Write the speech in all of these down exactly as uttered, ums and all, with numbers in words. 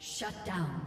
Shut down.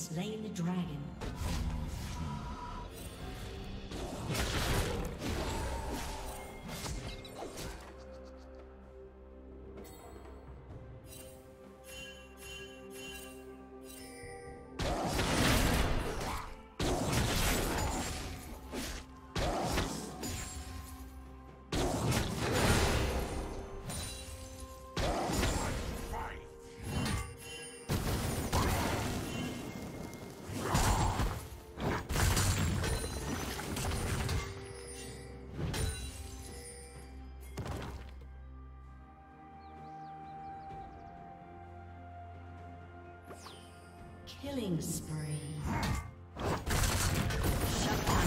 slain the dragon. Killing spree. Shut down.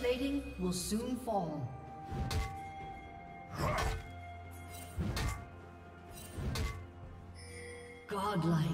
plating will soon fall. Godlike.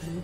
Blue